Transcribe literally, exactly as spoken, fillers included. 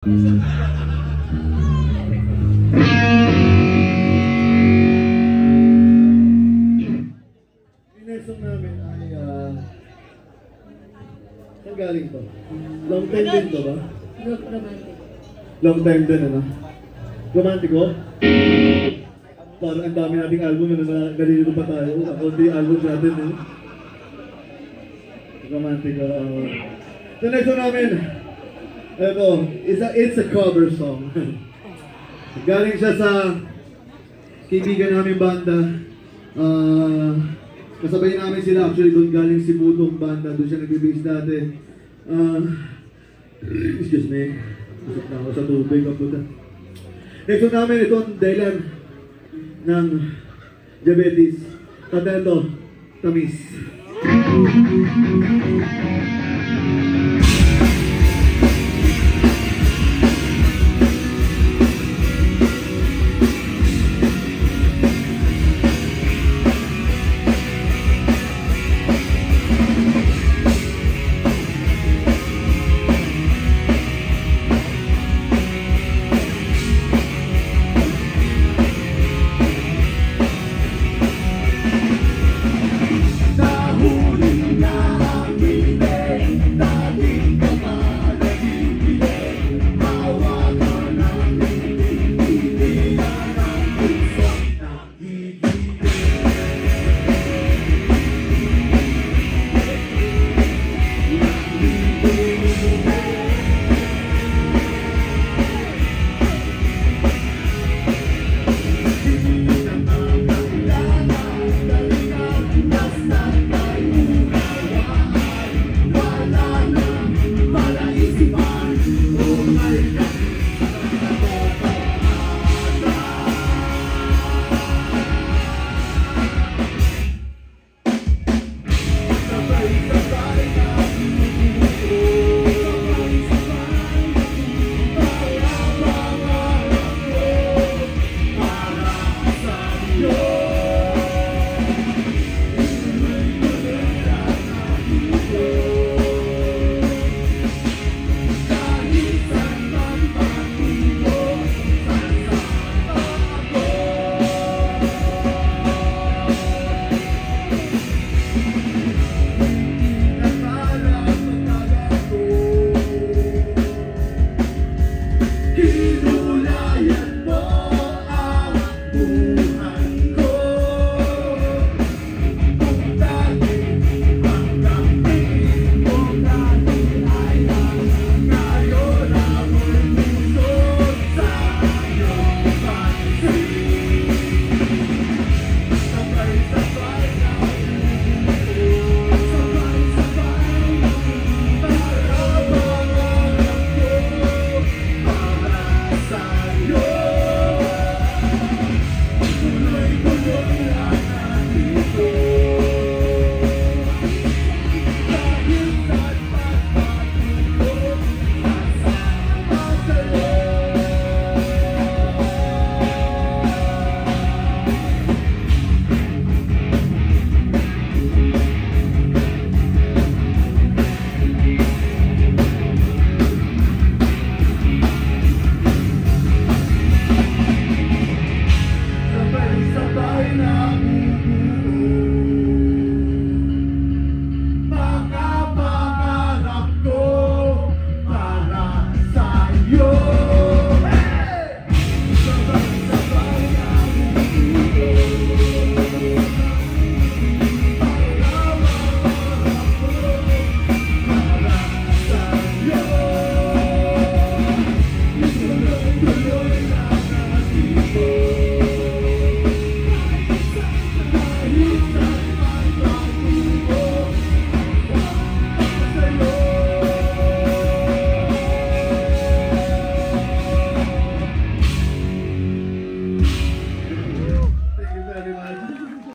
Inesong namin ay uh, saan galing pa? Long time din to ba? Romantic. Long time din ano? Romantic ko? Parang ang dami nating album na nalilito pa tayo. Ako di album natin eh. Romantic ko. Uh, so next one namin. Ito, it's a, it's a cover song. Galing siya sa kaibigan namin banda. Uh, kasabay namin sila. Actually, doon galing si Budong banda. Doon siya nag-base dati. Uh, excuse me. Usap na ako sa tubig. Kaputa. Next one namin, ito ang dahilan ng diabetes. Kata ito, tamis.